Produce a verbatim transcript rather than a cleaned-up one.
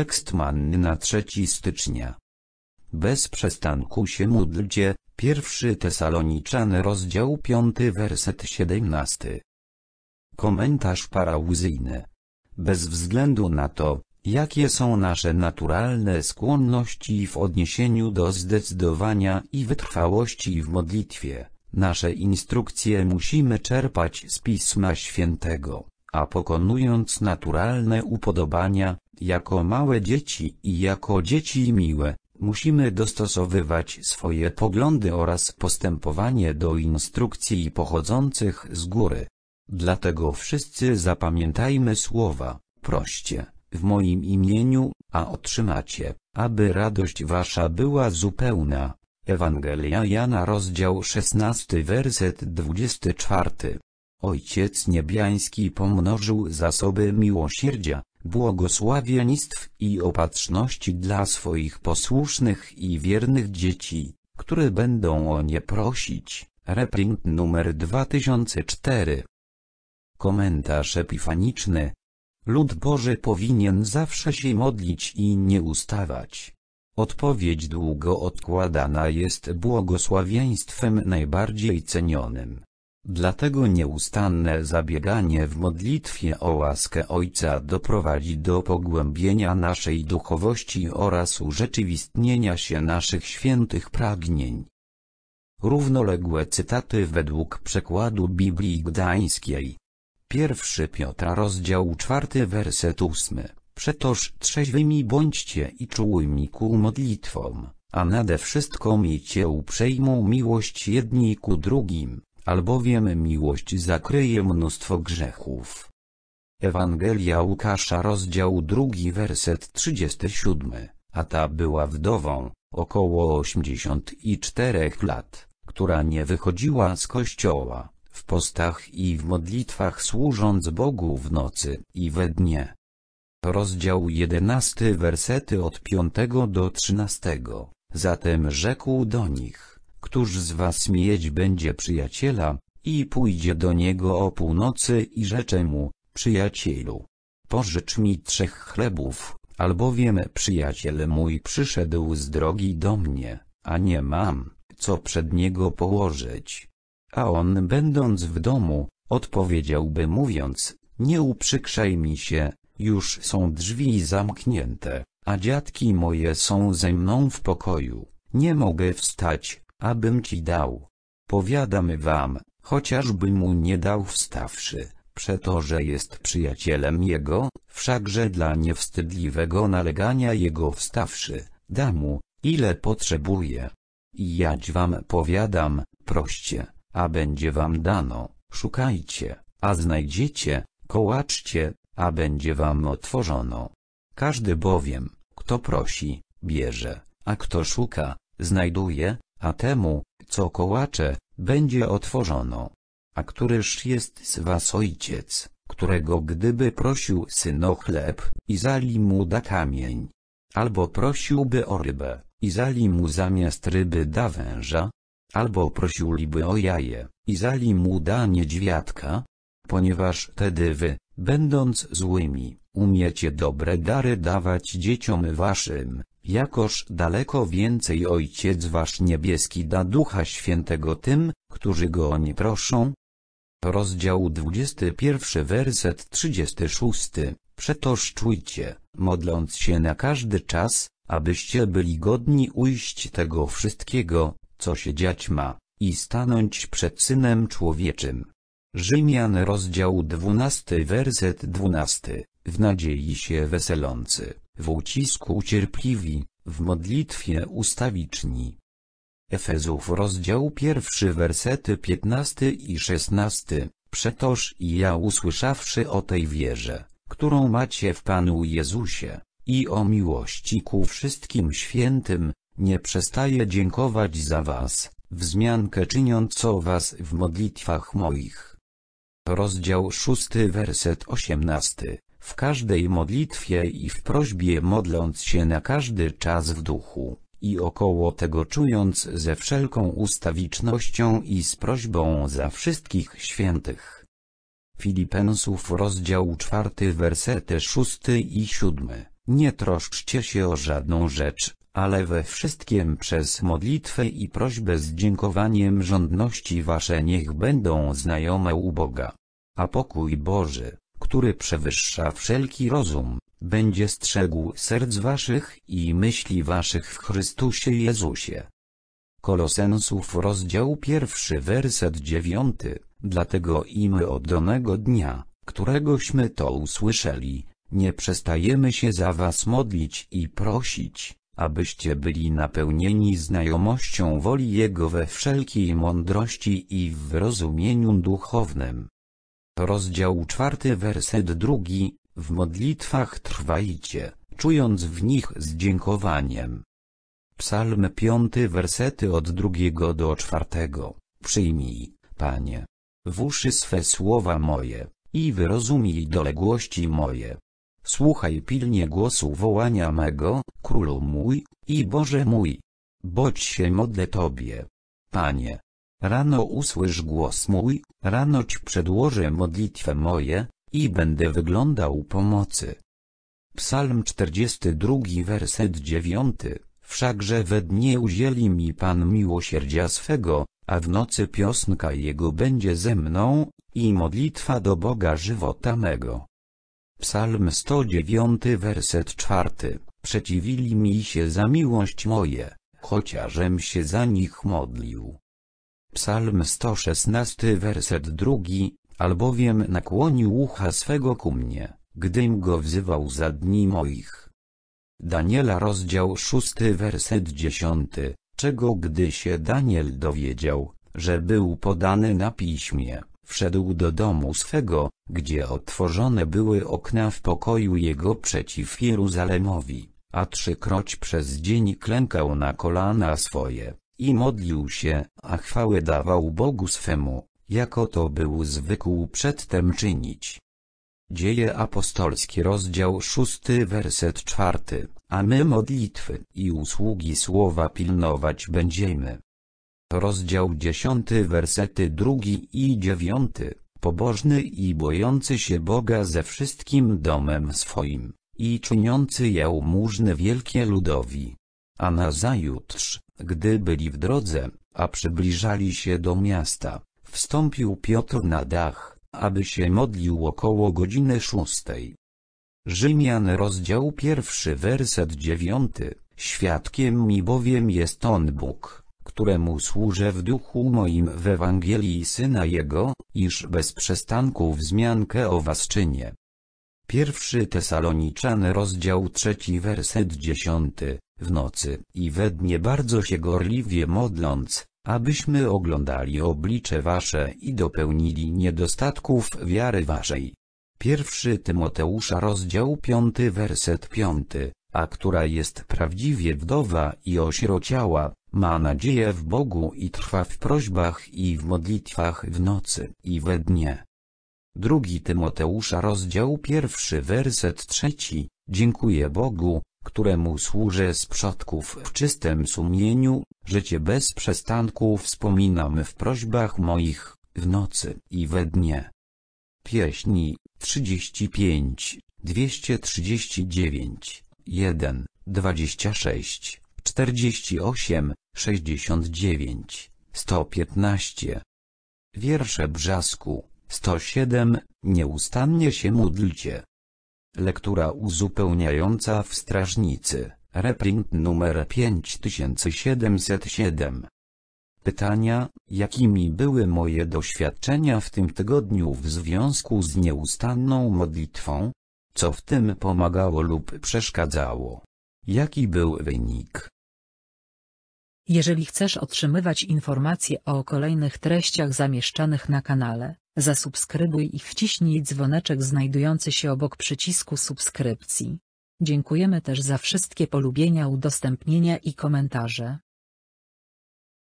Tekst manny na trzeciego stycznia. Bez przestanku się módlcie, pierwszy Tesaloniczan rozdział piąty werset siedemnasty. Komentarz parauzyjny. Bez względu na to, jakie są nasze naturalne skłonności w odniesieniu do zdecydowania i wytrwałości w modlitwie, nasze instrukcje musimy czerpać z Pisma Świętego, a pokonując naturalne upodobania, jako małe dzieci i jako dzieci miłe, musimy dostosowywać swoje poglądy oraz postępowanie do instrukcji pochodzących z góry. Dlatego wszyscy zapamiętajmy słowa: proście w moim imieniu, a otrzymacie, aby radość wasza była zupełna. Ewangelia Jana rozdział szesnasty werset dwudziesty czwarty. Ojciec Niebiański pomnożył zasoby miłosierdzia, błogosławieństw i opatrzności dla swoich posłusznych i wiernych dzieci, które będą o nie prosić. Reprint numer dwa tysiące cztery. Komentarz epifaniczny. Lud Boży powinien zawsze się modlić i nie ustawać. Odpowiedź długo odkładana jest błogosławieństwem najbardziej cenionym. Dlatego nieustanne zabieganie w modlitwie o łaskę Ojca doprowadzi do pogłębienia naszej duchowości oraz urzeczywistnienia się naszych świętych pragnień. Równoległe cytaty według przekładu Biblii Gdańskiej. Pierwszy Piotra rozdział czwarty werset ósmy. Przetoż trzeźwymi bądźcie i czułymi ku modlitwom, a nade wszystko miejcie uprzejmą miłość jedni ku drugim, albowiem miłość zakryje mnóstwo grzechów. Ewangelia Łukasza rozdział drugi werset trzydziesty siódmy, a ta była wdową, około osiemdziesięciu czterech lat, która nie wychodziła z kościoła, w postach i w modlitwach służąc Bogu w nocy i we dnie. Rozdział jedenasty wersety od piątego do trzynastego. Zatem rzekł do nich: któż z was mieć będzie przyjaciela, i pójdzie do niego o północy i rzecze mu: przyjacielu, pożycz mi trzech chlebów, albowiem przyjaciel mój przyszedł z drogi do mnie, a nie mam, co przed niego położyć. A on, będąc w domu, odpowiedziałby mówiąc: nie uprzykrzaj mi się, już są drzwi zamknięte, a dziadki moje są ze mną w pokoju, nie mogę wstać, abym ci dał. Powiadamy wam, chociażby mu nie dał wstawszy, przeto że jest przyjacielem jego, wszakże dla niewstydliwego nalegania jego wstawszy, da mu, ile potrzebuje. I jać wam powiadam, proście, a będzie wam dano, szukajcie, a znajdziecie, kołaczcie, a będzie wam otworzono. Każdy bowiem, kto prosi, bierze, a kto szuka, znajduje, a temu, co kołacze, będzie otworzono. A któryż jest z was ojciec, którego gdyby prosił syn o chleb, i zali mu da kamień? Albo prosiłby o rybę, i zali mu zamiast ryby da węża? Albo prosiłby o jaje, i zali mu da niedźwiadka? Ponieważ tedy wy, będąc złymi, umiecie dobre dary dawać dzieciom waszym, jakoż daleko więcej Ojciec wasz niebieski da Ducha Świętego tym, którzy go o nie proszą. Rozdział dwudziesty pierwszy werset trzydziesty szósty. Przetoż czujcie, modląc się na każdy czas, abyście byli godni ujść tego wszystkiego, co się dziać ma, i stanąć przed Synem Człowieczym. Rzymian rozdział dwunasty werset dwunasty. W nadziei się weselący, w ucisku cierpliwi, w modlitwie ustawiczni. Efezów rozdział pierwszy wersety piętnasty i szesnasty. Przetoż i ja, usłyszawszy o tej wierze, którą macie w Panu Jezusie, i o miłości ku wszystkim świętym, nie przestaję dziękować za was, wzmiankę czyniąc o was w modlitwach moich. Rozdział szósty werset osiemnasty. W każdej modlitwie i w prośbie modląc się na każdy czas w duchu, i około tego czując ze wszelką ustawicznością i z prośbą za wszystkich świętych. Filipianom rozdział czwarty wersety szósty i siódmy. Nie troszczcie się o żadną rzecz, ale we wszystkim przez modlitwę i prośbę z dziękowaniem żądności wasze niech będą znajome u Boga. A pokój Boży, który przewyższa wszelki rozum, będzie strzegł serc waszych i myśli waszych w Chrystusie Jezusie. Kolosensów rozdział pierwszy werset dziewiąty, dlatego i my od onego dnia, któregośmy to usłyszeli, nie przestajemy się za was modlić i prosić, abyście byli napełnieni znajomością woli Jego we wszelkiej mądrości i w rozumieniu duchownym. Rozdział czwarty werset drugi, w modlitwach trwajcie, czując w nich z dziękowaniem. Psalm piąty wersety od drugiego do czwartego, przyjmij, Panie, w uszy swe słowa moje, i wyrozumiej doległości moje. Słuchaj pilnie głosu wołania mego, Królu mój, i Boże mój. Boć się modlę Tobie, Panie. Rano usłysz głos mój, rano Ci przedłożę modlitwę moje, i będę wyglądał pomocy. Psalm czterdziesty drugi werset dziewiąty. Wszakże we dnie udzieli mi Pan miłosierdzia swego, a w nocy piosenka Jego będzie ze mną, i modlitwa do Boga żywota mego. Psalm sto dziewiąty werset czwarty. Przeciwili mi się za miłość moje, chociażem się za nich modlił. Psalm sto szesnasty werset drugi, albowiem nakłonił ucha swego ku mnie, gdym go wzywał za dni moich. Daniela rozdział szósty werset dziesiąty, czego gdy się Daniel dowiedział, że był podany na piśmie, wszedł do domu swego, gdzie otworzone były okna w pokoju jego przeciw Jeruzalemowi, a trzykroć przez dzień klękał na kolana swoje, i modlił się, a chwałę dawał Bogu swemu, jako to był zwykł przedtem czynić. Dzieje apostolskie rozdział szósty werset czwarty, a my modlitwy i usługi słowa pilnować będziemy. Rozdział dziesiąty wersety drugi i dziewiąty, pobożny i bojący się Boga ze wszystkim domem swoim, i czyniący jałmużny wielkie ludowi. A nazajutrz, gdy byli w drodze, a przybliżali się do miasta, wstąpił Piotr na dach, aby się modlił około godziny szóstej. Rzymian rozdział pierwszy werset dziewiąty, świadkiem mi bowiem jest on Bóg, któremu służę w duchu moim w Ewangelii Syna Jego, iż bez przestanku wzmiankę o was czynię. Pierwszy Tesaloniczan rozdział trzeci werset dziesiąty, w nocy i we dnie bardzo się gorliwie modląc, abyśmy oglądali oblicze wasze i dopełnili niedostatków wiary waszej. Pierwszy Tymoteusza rozdział piąty werset piąty, a która jest prawdziwie wdowa i osierociała, ma nadzieję w Bogu i trwa w prośbach i w modlitwach w nocy i we dnie. Drugi Tymoteusza rozdział pierwszy werset trzeci, dziękuję Bogu, któremu służę z przodków w czystym sumieniu, że Cię bez przestanku wspominam w prośbach moich, w nocy i we dnie. Pieśni trzydzieści pięć, dwieście trzydzieści dziewięć, jeden, dwadzieścia sześć, czterdzieści osiem, sześćdziesiąt dziewięć, sto piętnaście. Wiersze Brzasku, sto siedem, nieustannie się módlcie. Lektura uzupełniająca w Strażnicy, reprint numer pięć tysięcy siedemset siedem. Pytania, jakimi były moje doświadczenia w tym tygodniu w związku z nieustanną modlitwą? Co w tym pomagało lub przeszkadzało? Jaki był wynik? Jeżeli chcesz otrzymywać informacje o kolejnych treściach zamieszczanych na kanale, zasubskrybuj i wciśnij dzwoneczek znajdujący się obok przycisku subskrypcji. Dziękujemy też za wszystkie polubienia, udostępnienia i komentarze.